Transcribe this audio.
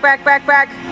back, back, back, back.